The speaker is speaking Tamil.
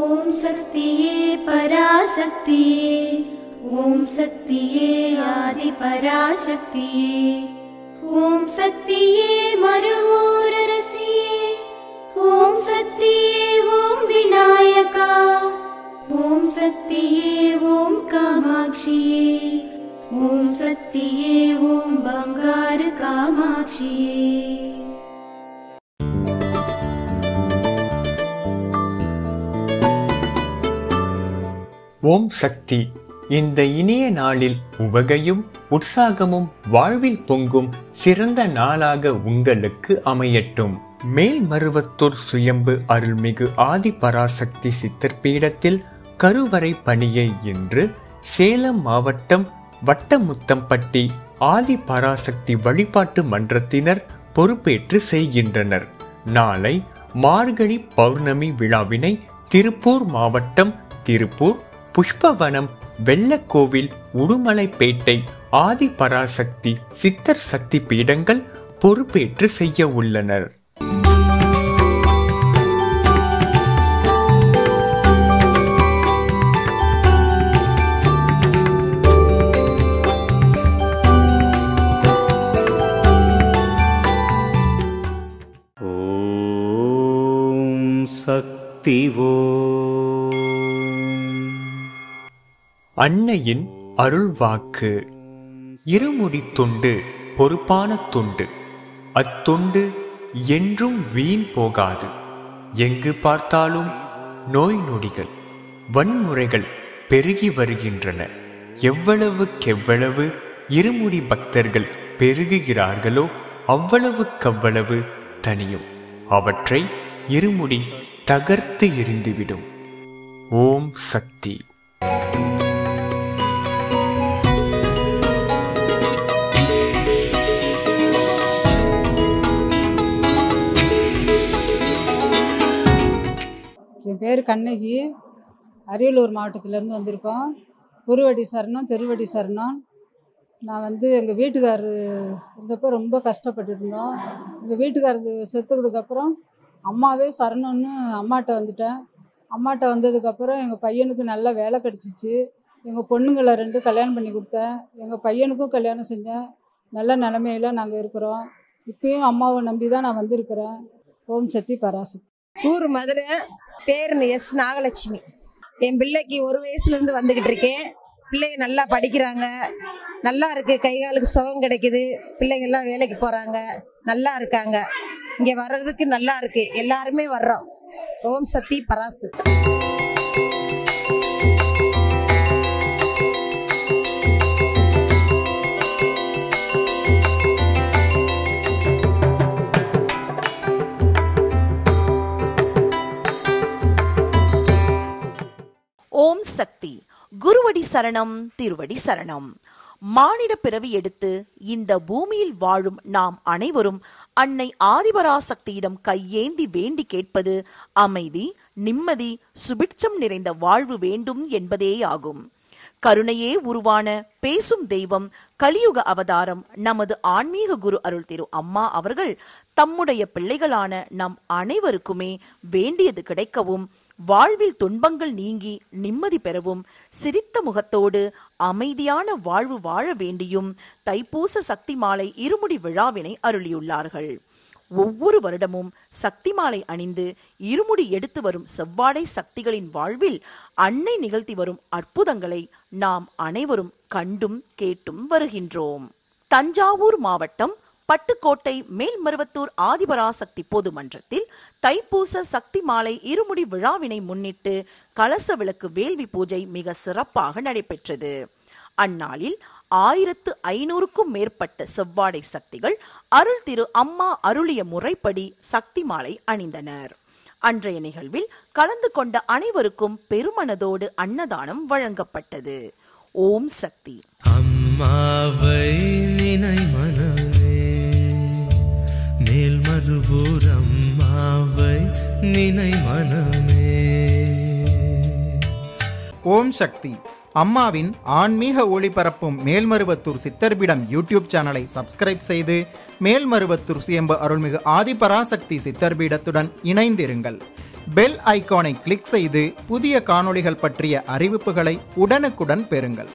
ओम शक्तिये पराशक्तिये ओम शक्तिये आदि पराशक्तिये ओम शक्तिये मरुवूर रसिये ओम शक्तिये ओम विनायका ओम शक्तिये ओम कामाक्षिये ओम शक्तिये ओम बंगार कामाक्षिये। ஓம் சக்தி, இந்த இனிய நாளில் உவகையும் உற்சாகமும் வாழ்வில் பொங்கும் சிறந்த நாளாக உங்களுக்கு அமையட்டும். மேல்மருவத்தூர் சுயம்பு அருள்மிகு ஆதிபராசக்தி சித்தர்பீடத்தில் கருவறை பணியை இன்று சேலம் மாவட்டம் வட்டமுத்தம்பட்டி ஆதிபராசக்தி வழிபாட்டு மன்றத்தினர் பொறுப்பேற்று செய்கின்றனர். நாளை மார்கழி பௌர்ணமி விழாவினை திருப்பூர் மாவட்டம் திருப்பூர் புஷ்பவனம் வெள்ளக்கோவில் உடுமலைப்பேட்டை ஆதிபராசக்தி சித்தர் சக்தி பீடங்கள் பொறுப்பேற்று செய்ய உள்ளனர். ஓம் சக்திவோ அன்னையின் அருள்வாக்கு. இருமுடி தொண்டு பொறுப்பான தொண்டு, அத்தொண்டு என்றும் வீண் போகாது. எங்கு பார்த்தாலும் நோய் நொடிகள் வன்முறைகள் பெருகி வருகின்றன. எவ்வளவுக்கெவ்வளவு இருமுடி பக்தர்கள் பெருகுகிறார்களோ அவ்வளவுக்கவ்வளவு தனியும் அவற்றை இருமுடி தகர்த்து எறிந்துவிடும். ஓம் சக்தி. என் பேர் கண்ணகி, அரியலூர் மாவட்டத்திலேருந்து வந்திருக்கோம். குருவடி சரணம், திருவடி சரணம். நான் எங்கள் வீட்டுக்காரரு இருந்தப்போ ரொம்ப கஷ்டப்பட்டு இருந்தோம். எங்கள் வீட்டுக்காரரு செத்துக்கிறதுக்கப்புறம் அம்மாவே சரணம்னு அம்மாட்ட வந்துட்டேன். அம்மாட்ட வந்ததுக்கப்புறம் எங்கள் பையனுக்கு நல்ல வேலை கிடச்சிச்சு. எங்கள் பொண்ணுங்களை ரெண்டு கல்யாணம் பண்ணி கொடுத்தேன். எங்கள் பையனுக்கும் கல்யாணம் செஞ்சேன். நல்ல நிலமையில நாங்கள் இருக்கிறோம். இப்பயும் அம்மாவை நம்பி தான் நான் வந்திருக்கிறேன். ஓம் சக்தி பராசக்தி. ஊர் மதுரை, பேர் எஸ் நாகலட்சுமி. என் பிள்ளைக்கு 1 வயசுலேருந்து வந்துக்கிட்டு இருக்கேன். பிள்ளைங்க நல்லா படிக்கிறாங்க, நல்லா இருக்குது. கை காலுக்கு சுகம் கிடைக்குது. பிள்ளைங்கள்லாம் வேலைக்கு போகிறாங்க, நல்லா இருக்காங்க. இங்கே வர்றதுக்கு நல்லா இருக்குது. எல்லாருமே வர்றோம். ஓம் சக்தி பராசு. ஓம் சக்தி. குருவடி சரணம், திருவடி சரணம். மானிட பிறவி எடுத்து இந்த பூமியில் வாழும் நாம் அனைவரும் அன்னை ஆதிபராசக்தியிடம் கையேந்தி வேண்டி கேட்பது அமைதி, நிம்மதி, சுபிட்சம் நிறைந்த வாழ்வு வேண்டும் என்பதேயாகும். கருணையே உருவான பேசும் தெய்வம் கலியுக அவதாரம் நமது ஆன்மீக குரு அருள் திரு அம்மா அவர்கள் தம்முடைய பிள்ளைகளான நம் அனைவருக்குமே வேண்டியது கிடைக்கவும், வாழ்வில் துன்பங்கள் நீங்கி நிம்மதி பெறவும், சிரித்த முகத்தோடு அமைதியான வாழ்வு வாழ வேண்டியும் தைப்பூச சக்தி மாலை இருமுடி விழாவினை அருளியுள்ளார்கள். ஒவ்வொரு வருடமும் சக்தி மாலை அணிந்து இருமுடி எடுத்து வரும் செவ்வாடை சக்திகளின் வாழ்வில் அன்னை நிகழ்த்தி வரும் அற்புதங்களை நாம் அனைவரும் கண்டும் கேட்டும் வருகின்றோம். தஞ்சாவூர் மாவட்டம் பட்டுக்கோட்டை மேல்மருவத்தூர் ஆதிபராசக்தி பொது மன்றத்தில் தைப்பூச சக்தி மாலை இருமுடி விழாவினை முன்னிட்டு கலச விளக்கு வேள்வி பூஜை மிக சிறப்பாக நடைபெற்றது. அந்நாளில் 1500க்கும் மேற்பட்ட செவ்வாடை சக்திகள் அருள் திரு அம்மா அருளிய முறைப்படி சக்தி மாலை அணிந்தனர். அன்றைய நிகழ்வில் கலந்து கொண்ட அனைவருக்கும் பெருமனதோடு அன்னதானம் வழங்கப்பட்டது. ஓம் சக்தி. மேல்மருவூர் அம்மாவை நினை மனமே. ஓம் சக்தி. அம்மாவின் ஆன்மீக ஒளிபரப்பும் மேல்மருவத்தூர் சித்தர்பீடம் யூடியூப் சேனலை சப்ஸ்கிரைப் செய்து மேல்மருவத்தூர் சுயம்பு அருள்மிகு ஆதிபராசக்தி சித்தர்பீடத்துடன் இணைந்திருங்கள். பெல் ஐகானை கிளிக் செய்து புதிய காணொளிகள் பற்றிய அறிவிப்புகளை உடனுக்குடன் பெறுங்கள்.